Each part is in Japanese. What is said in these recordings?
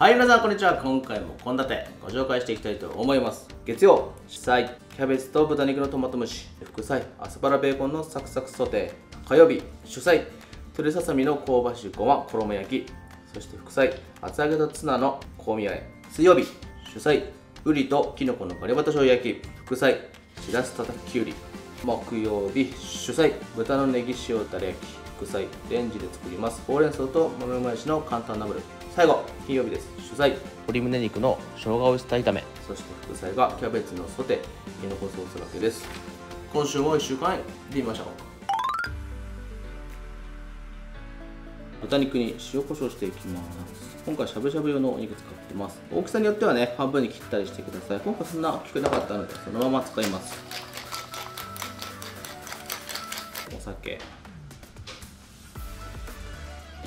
はい、皆さんこんにちは。今回も献立ご紹介していきたいと思います。月曜、主菜キャベツと豚肉のトマト蒸し、副菜アスパラベーコンのサクサクソテー。火曜日、主菜鶏ささみの香ばしいごま衣焼き、そして副菜厚揚げとツナの香味和え。水曜日、主菜ウリとキノコのバリバタ醤油焼き、副菜しらすたたききゅうり。木曜日、主菜豚のネギ塩たれ焼き、副菜レンジで作りますほうれん草と豆もやしの簡単ナムル。最後、金曜日です。主菜鶏胸肉の生姜オイスター炒め、そして副菜がキャベツのソテー、きのこソースがけです。今週も1週間やってみましょう。豚肉に塩コショウしていきます。今回しゃぶしゃぶ用のお肉使ってます。大きさによってはね、半分に切ったりしてください。今回そんな大きくなかったのでそのまま使います。お酒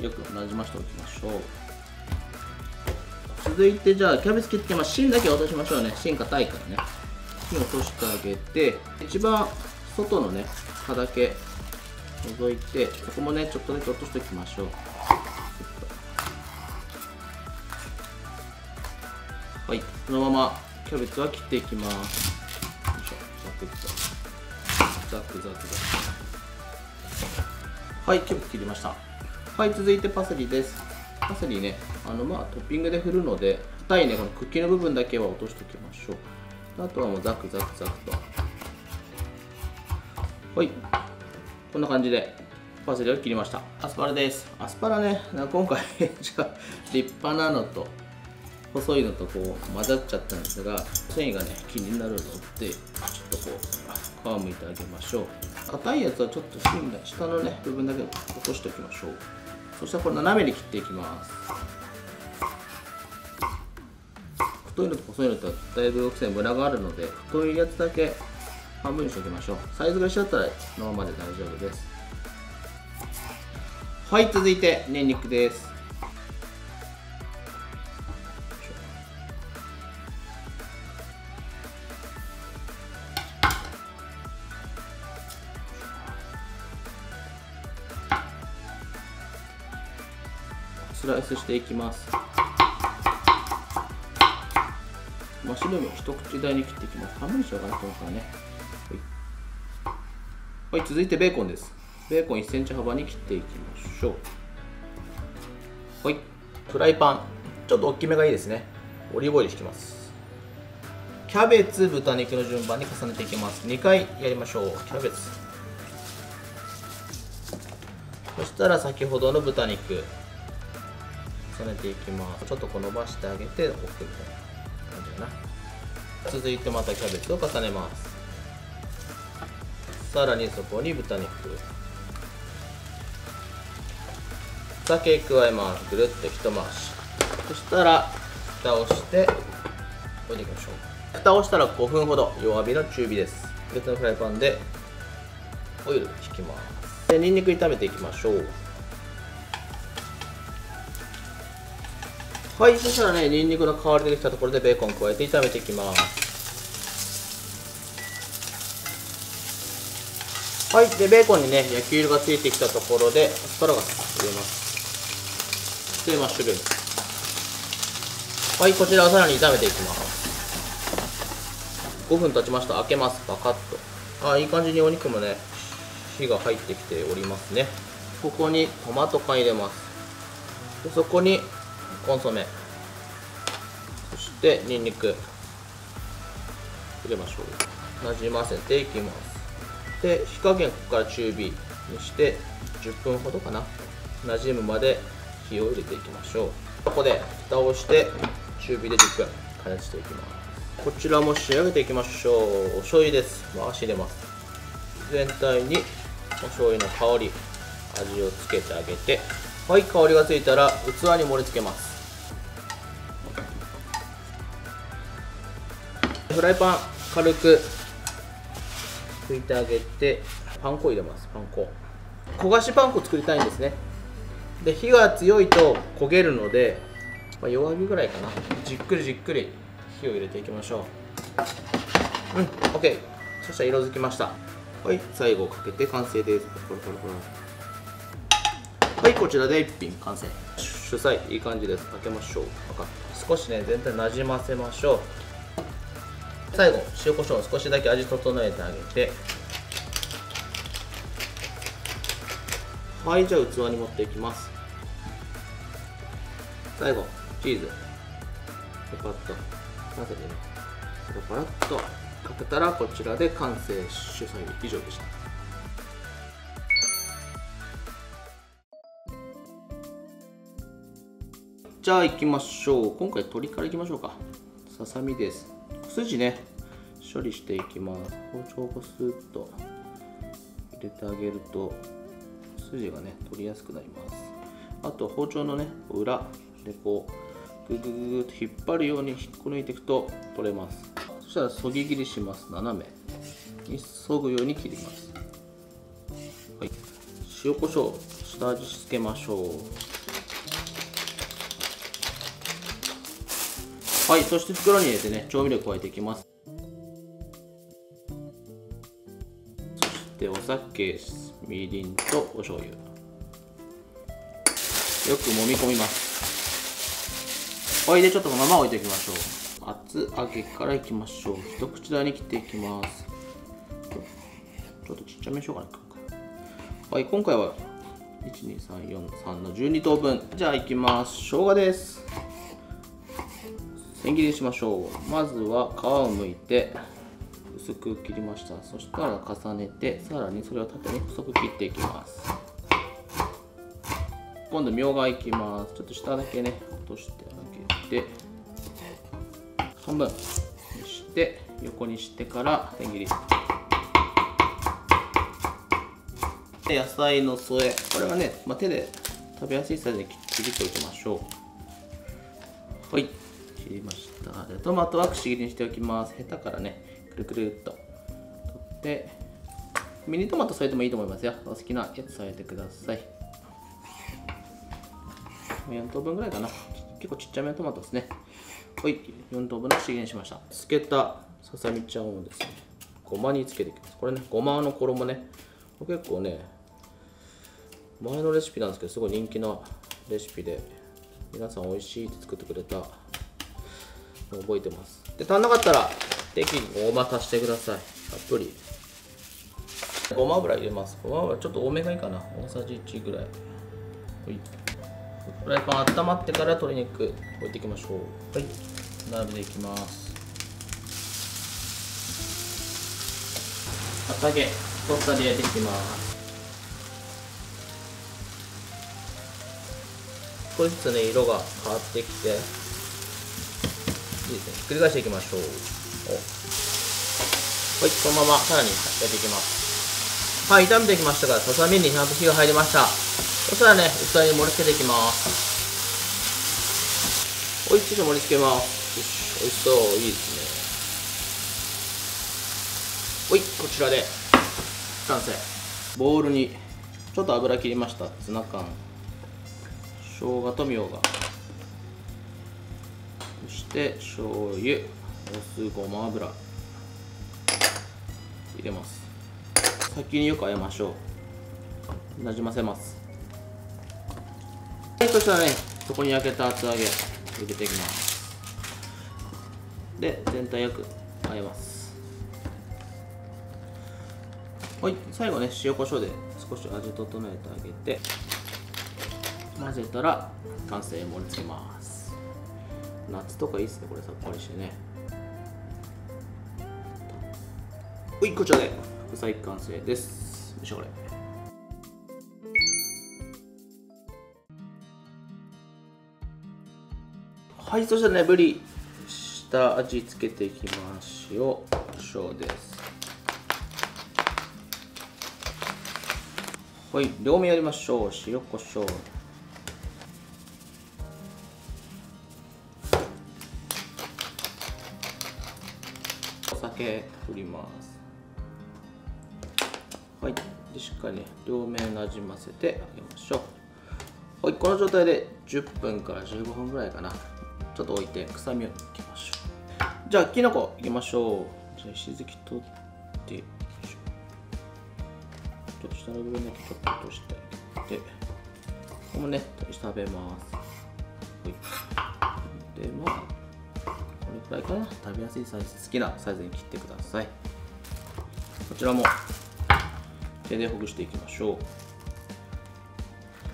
よくなじましておきましょう。続いてじゃあキャベツ切ってます。芯だけ落としましょうね。芯硬いからね、芯落としてあげて、一番外のね葉だけ除いて、ここもねちょっとだけ落としておきましょう。はい、そのままキャベツは切っていきます。よいしょ、ザクザクザクザクザク。はい、キャベツ切りました。はい、続いてパセリです。パセリね、トッピングで振るので硬いね、この茎の部分だけは落としておきましょう。あとはもうザクザクザクと。はい、こんな感じでパセリを切りました。アスパラです。アスパラね、なんか今回立派なのと細いのとこう混ざっちゃったんですが、繊維がね気になるのでちょっとこう皮むいてあげましょう。硬いやつはちょっと芯が下のね部分だけ落としておきましょう。そしたらこれ斜めに切っていきます。太いのと細いのとだいぶ大きさにムラがあるので、太いやつだけ半分にしておきましょう。サイズが一緒だったらそのままで大丈夫です。はい、続いてにんにくです。スライスしていきます。マッシュルームを一口大に切っていきます。半分にしようかなと思うからね。はい、続いてベーコンです。ベーコン 1cm 幅に切っていきましょう。はい、フライパンちょっと大きめがいいですね。オリーブオイルひきます。キャベツ豚肉の順番に重ねていきます。2回やりましょう。キャベツ、そしたら先ほどの豚肉重ねていきます。ちょっとこう伸ばしてあげて置くみたいな感じかな。続いてまたキャベツを重ねます。さらにそこに豚肉、酒加えます。ぐるっと一回し。そしたら蓋をして置いていきましょう。蓋をしたら5分ほど弱火の中火です。別のフライパンでオイルひきます。で、にんにく炒めていきましょう。はい、そしたらね、にんにくの香り出てきたところでベーコン加えて炒めていきます。はい、でベーコンにね焼き色がついてきたところでアスパラガス入れます。でマッシュルーム、はい、こちらをさらに炒めていきます。5分経ちました。開けます。パカッと。あ、いい感じにお肉もね火が入ってきておりますね。ここにトマト缶入れます。でそこにコンソメ、そしてにんにく入れましょう。なじませていきます。で火加減、ここから中火にして10分ほどかな、なじむまで火を入れていきましょう。ここで蓋をして中火で10分加熱していきます。こちらも仕上げていきましょう。お醤油です。回し入れます。全体にお醤油の香り、味をつけてあげて、はい、香りがついたら器に盛り付けます。フライパン軽く拭いてあげて、パン粉入れます。パン粉、焦がしパン粉作りたいんですね。で火が強いと焦げるので、まあ、弱火ぐらいかな。じっくりじっくり火を入れていきましょう。うん、 OK。 そしたら色づきました。はい、最後かけて完成です。はい、こちらで一品完成。主主菜いい感じです。かけましょう。少しね全体なじませましょう。最後塩コショウを少しだけ味整えてあげて、はい、じゃあ器に盛っていきます。最後チーズパラッと混ぜてね、パラッとかけたらこちらで完成。主菜以上でした。じゃあいきましょう。今回鶏からいきましょうか。ささみです。筋ね処理していきます。包丁をスーッと入れてあげると筋がね取りやすくなります。あと包丁のね裏でこうググググッと引っ張るように引っこ抜いていくと取れます。そしたらそぎ切りします。斜めにそぐように切ります。はい、塩コショウ下味つけましょう。はい、そして袋に入れてね、調味料加えていきます。そしてお酒、みりんとお醤油。よく揉み込みます。はい、でちょっとこのまま置いておきましょう。厚揚げからいきましょう。一口大に切っていきます。ちょっとちっちゃめにしようかな。はい、今回は12343の12等分。じゃあいきます。生姜です。千切りしましょう。まずは皮をむいて薄く切りました。そしたら重ねて、さらにそれを縦に細く切っていきます。今度みょうがいきます。ちょっと下だけね落としてあげて、半分にして横にしてから千切りで、野菜の添え、これはね、手で食べやすいサイズに切っておきましょう。はい、切りました。でトマトはくし切りにしておきます。ヘタからねくるくるっと取って、ミニトマト添えてもいいと思いますよ。お好きなやつ添えてください。4等分ぐらいかな。結構ちっちゃめのトマトですね。はい、4等分のくし切りにしました。漬けたささみちゃんをですね、ごまにつけていきます。これね、ごまの衣ね、これ結構ね前のレシピなんですけど、すごい人気のレシピで皆さんおいしいって作ってくれた覚えてます。で足んなかったら適宜ごま足してください。たっぷりごま油入れます。ごま油ちょっと多めがいいかな。大さじ1ぐらい。フライパン温まってから鶏肉置いていきましょう。はい、並べていきます。厚揚げトースターで焼いていきます。少しずつね色が変わってきていいですね、ひっくり返していきましょう。はい、このままさらに焼いていきます。はい、炒めていきましたから、ささみにちゃんと火が入りました。そしたらね、器に盛り付けていきます。おいしく盛り付けます。おいしそう、いいですね。おい、こちらで完成。ボウルにちょっと油切りました。ツナ缶、生姜とみょうが、そして醤油、お酢、ごま油入れます。先によくあえましょう。なじませます。そしたらね、そこに焼けた厚揚げ入れていきます。で全体よくあえます。はい、最後ね塩コショウで少し味整えてあげて、混ぜたら完成。盛り付けます。夏とかいいっすね、これさっぱりしてね。おい、こちらで副菜完成です。よいしょ。これはい、そしたらねぶり下味つけていきます。塩コショウです。はい、両面やりましょう。塩コショウ、振ります。はい、でしっかりね両面なじませてあげましょう。はい、この状態で10分から15分ぐらいかな。ちょっと置いて臭みを抜きましょう。じゃあきのこいきましょう。じゃあ石突き取って、ちょっと下の部分だけちょっと落としてあげて、ここもね下食べます。で、まあこれくらいかな。食べやすいサイズ、好きなサイズに切ってください。こちらも手でほぐしていきましょう。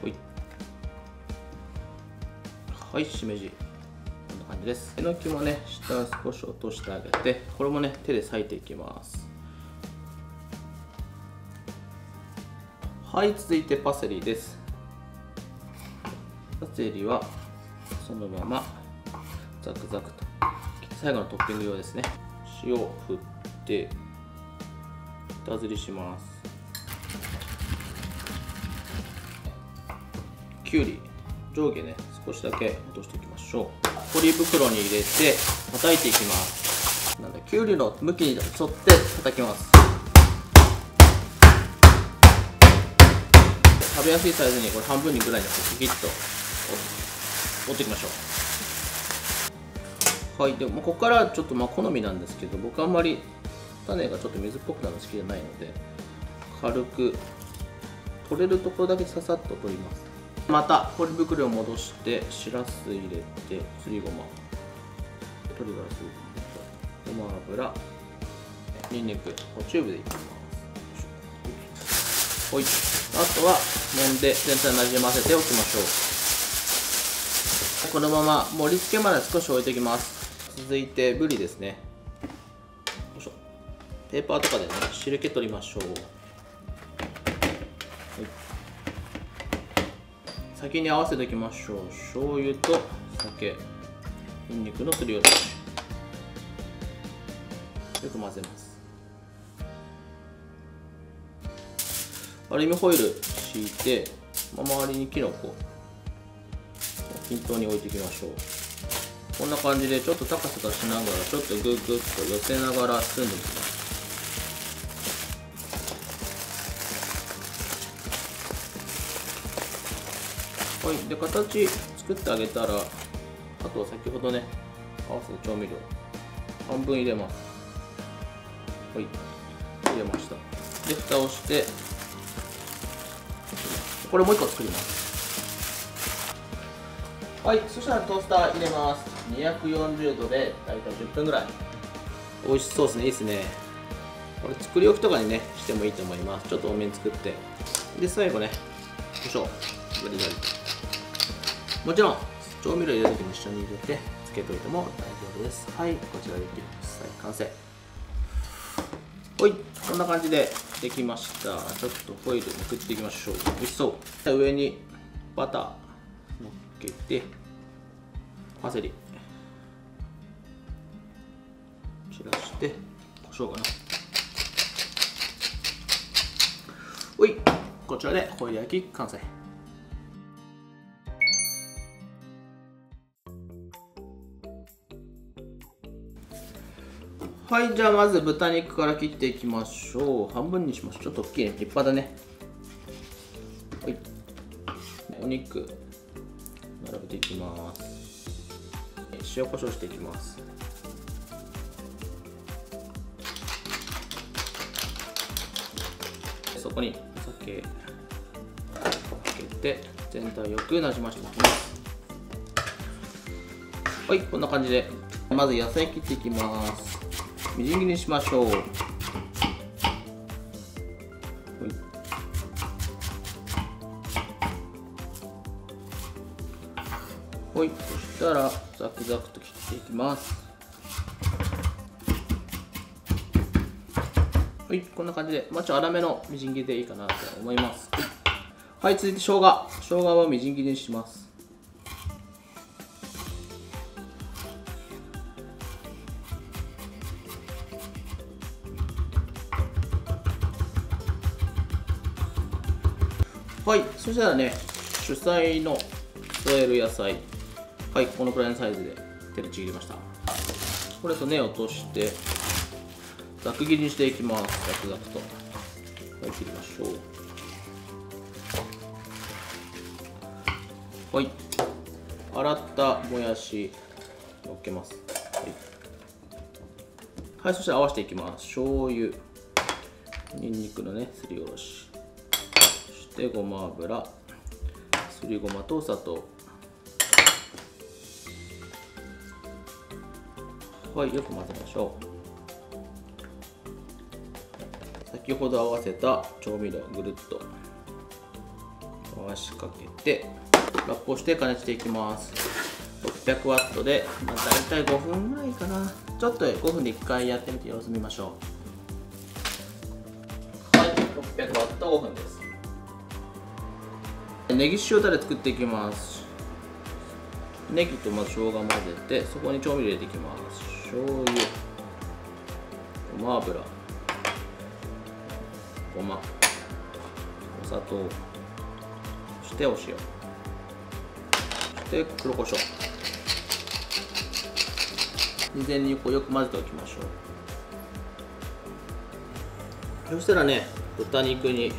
はい、はい、しめじこんな感じです。えのきもね、下少し落としてあげて、これもね手で裂いていきます。はい、続いてパセリです。パセリはそのままザクザクと切って、最後のトッピング用ですね。塩を振って下ずりします。きゅうり上下ね少しだけ落としていきましょう。ポリ袋に入れて叩いていきます。なのできゅうりの向きに沿って叩きます。食べやすいサイズにこれ半分にぐらいにギッと折っていきましょう。はい、でもここからちょっとまあ好みなんですけど、僕あんまり種がちょっと水っぽくなるの好きじゃないので、軽く取れるところだけささっと取ります。またポリ袋を戻して、しらす入れて、すりごま、鶏ガラスープ、ごま油、にんにく、チューブでいきます。はい、あとはもんで全体なじませておきましょう。このまま盛り付けまで少し置いておきます。続いてぶりですね。ペーパーとかでね、汁気取りましょう。先に合わせておきましょう。醤油と酒、にんにくのすりおろし、よく混ぜます。アルミホイル敷いて、周りにきのこを均等に置いていきましょう。こんな感じでちょっと高さ出しながら、ちょっとグーグッと寄せながら包んでいきます。はい、で形作ってあげたら、あとは先ほどね合わせた調味料半分入れます。はい、入れました。で蓋をして、これもう一個作ります。はい、そしたらトースター入れます。240度でだいたい10分ぐらい。美味しそうですね。いいですね。これ作り置きとかにねしてもいいと思います。ちょっと多めに作って、で最後ね、よいしょ、ガリガリ、もちろん調味料入れる時も一緒に入れてつけておいても大丈夫です。はい、こちらで実際完成。ほい、こんな感じでできました。ちょっとホイルめくっていきましょう。美味しそう。上にバターのっけて、パセリ散らして、胡椒かな。ほい、こちらでホイル焼き完成。はい、じゃあまず豚肉から切っていきましょう。半分にします。ちょっと大きいね。立派だね。はい。お肉、並べていきます。塩コショウしていきます。そこにお酒かけて、全体をよくなじましていきます。はい、こんな感じで。まず野菜切っていきます。みじん切りにしましょう。ほい、そしたらザクザクと切っていきます。はい、こんな感じで、まあ、ちょっと粗めのみじん切りでいいかなと思います。はい、続いて生姜はみじん切りにします。はい、そしたらね、主菜の添える野菜、はい、このくらいのサイズで手でちぎりました。これとね、落としてざく切りにしていきます。ざくざくと、はい、切りましょう。はい、洗ったもやしのっけます。はい、はい、そしたら合わせていきます。醤油、にんにくのねすりおろし、でごま油、すりごまとお砂糖、はい、よく混ぜましょう。先ほど合わせた調味料をぐるっと回しかけてラップをして加熱していきます。600ワットで、だいたい5分ぐらいかな。ちょっと5分で1回やってみて様子見ましょう。はい、600ワット5分です。ネギ塩タレ作っていきます。ネギとまず生姜混ぜて、そこに調味料入れていきます。醤油、ごま油、ごま、お砂糖、そしてお塩、そして黒胡椒。事前にこうよく混ぜておきましょう。そしたらね、豚肉に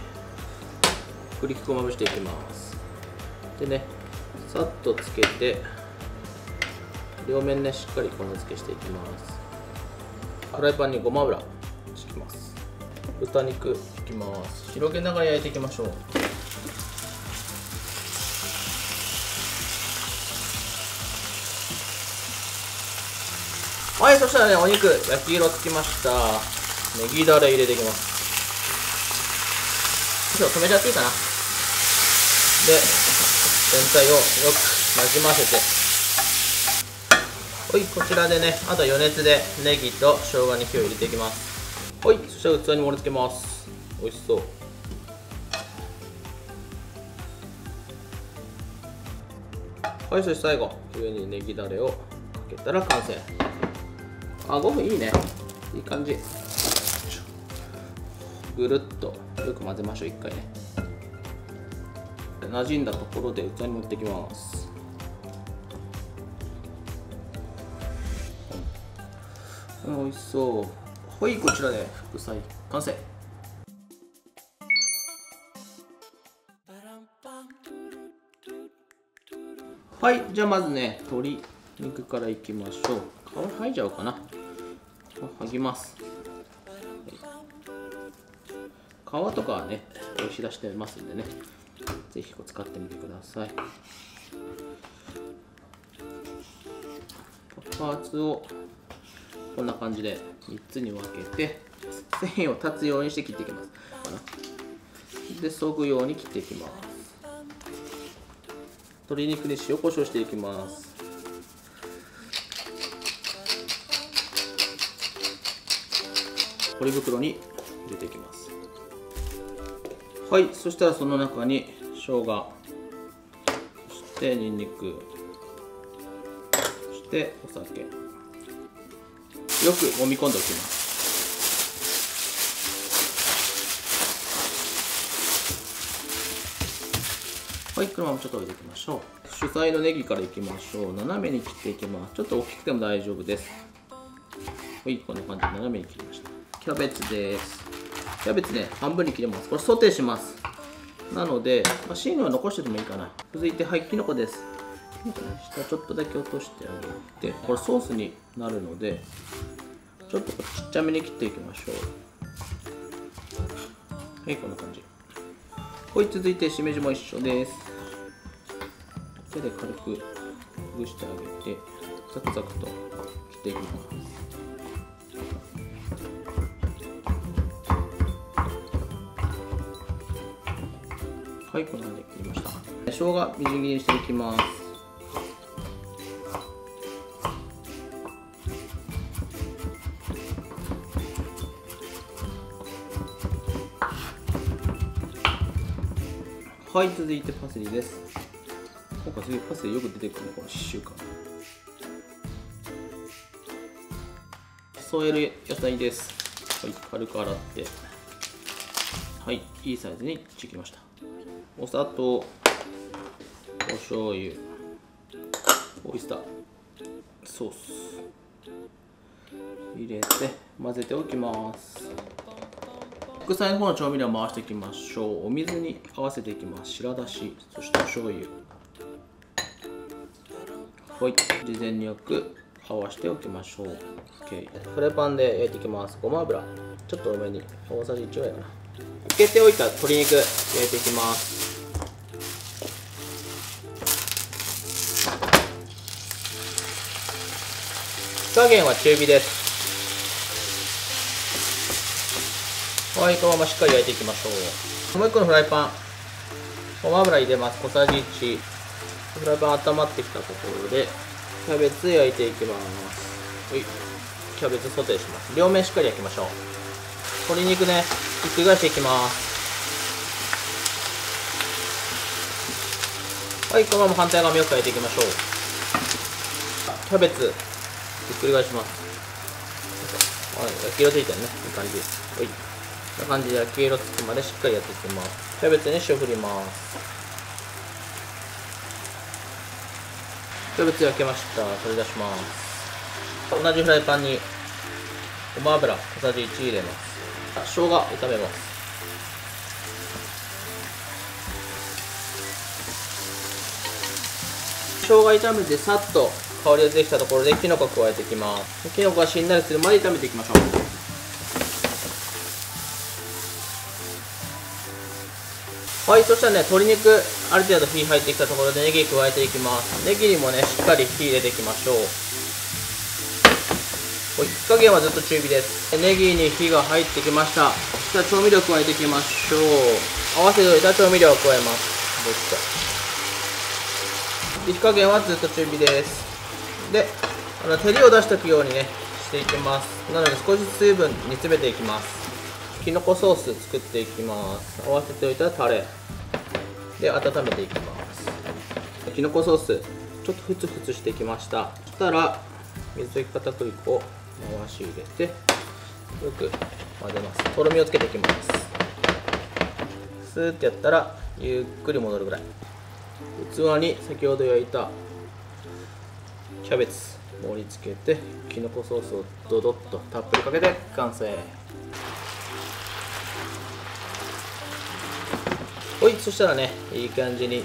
栗き粉をまぶしていきます。でね、さっとつけて両面ね、しっかり粉付けしていきます。フライパンにごま油敷きます。豚肉敷きます。広げながら焼いていきましょう。はい、そしたらね、お肉焼き色つきました。ネギだれ入れていきます。ちょっと止めちゃっていいかな。で、全体をよく馴染ませて、はい、こちらでね、あと余熱でネギと生姜に火を入れていきます。はい、そしたら器に盛り付けます。美味しそう。はい、そして最後上にネギだれをかけたら完成。あ、5分いいね、いい感じ。ぐるっとよく混ぜましょう。1回ね、馴染んだところで器に盛っていきます。美味しそう。はい、こちらで副菜完成。はい、じゃあまずね、鶏肉からいきましょう。皮剥いじゃおうかな。剥ぎます。皮とかはね、押し出してますんでね、ぜひ使ってみてください。パーツをこんな感じで3つに分けて、繊維を断つようにして切っていきます。で、そぐように切っていきます。鶏肉に塩コショウしていきます。ポリ袋に入れていきます。はい、そしたらその中に生姜、そしてにんにく、そしてお酒、よく揉み込んでおきます。はい、このままちょっと置いていきましょう。主菜のネギからいきましょう。斜めに切っていきます。ちょっと大きくても大丈夫です。はい、こんな感じで斜めに切りました。キャベツです。キャベツね、半分に切れます。これソテーします。なので、芯は残しててもいいかな。続いて、はい、きのこです。きのこね、下ちょっとだけ落としてあげて、これソースになるので、ちょっとちっちゃめに切っていきましょう。はい、こんな感じ。はい、続いてしめじも一緒です。手で軽くほぐしてあげて、ザクザクと切っていきます。はい、こんな感じで切りました。生姜みじん切りにしていきます。はい、続いてパセリです。なんかすごいパセリよく出てくるの、この1週間。添える野菜です。はい、軽く洗って、はい、いいサイズにちぎりました。お砂糖、お醤油、オイスターソース入れて混ぜておきます。副菜の方の調味料を回していきましょう。お水に合わせていきます。白だし、そしてお醤油。はい、事前によく合わせておきましょう。フライパンで焼いていきます。ごま油ちょっと多めに、大さじ1ぐらいかな。つけておいた鶏肉焼いていきます。火加減は中火です。はい、このまましっかり焼いていきましょう。もう一個のフライパン、ごま油入れます。小さじ1。フライパン温まってきたところでキャベツ焼いていきます。はい、キャベツソテーします。両面しっかり焼きましょう。鶏肉ね、ひっくり返していきます。はい、このまま反対側もよく焼いていきましょう。キャベツ、ひっくり返します。はい、焼き色ついたよね。いい感じです。はい。こんな感じで焼き色つくまでしっかりやっていきます。キャベツに塩振ります。キャベツ焼けました。取り出します。同じフライパンに、ごま油、小さじ1入れます。生姜、炒めます。生姜炒めてさっと香りが出てきたところできのこ加えていきます。きのこがしんなりするまで炒めていきましょう。はい、そしたらね、鶏肉ある程度火入ってきたところでネギ加えていきます。ネギにもねしっかり火入れていきましょう。火加減はずっと中火です。ネギに火が入ってきました。そしたら調味料加えていきましょう。合わせておいた調味料を加えます。どうした火加減はずっと中火です。で、照りを出しておくようにねしていきます。なので少しずつ水分煮詰めていきます。きのこソース作っていきます。合わせておいたタレで温めていきます。きのこソースちょっとふつふつしてきました。そしたら水溶き片栗粉を回し入れてよく混ぜます。とろみをつけていきます。スーッてやったらゆっくり戻るぐらい。器に先ほど焼いたキャベツ盛り付けてきのこソースをドドッとたっぷりかけて完成。おい、そしたらねいい感じに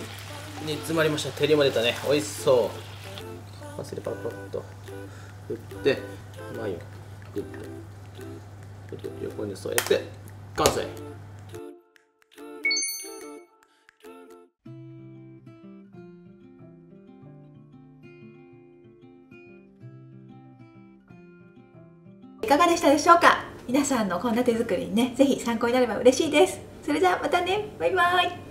煮詰まりました。照りも出たね。おいしそう。パセリパラパラッと振ってマヨグッと横に添えて完成。いかがでしたでしょうか。皆さんの献立作りにね、ぜひ参考になれば嬉しいです。それじゃあまたね。バイバイ。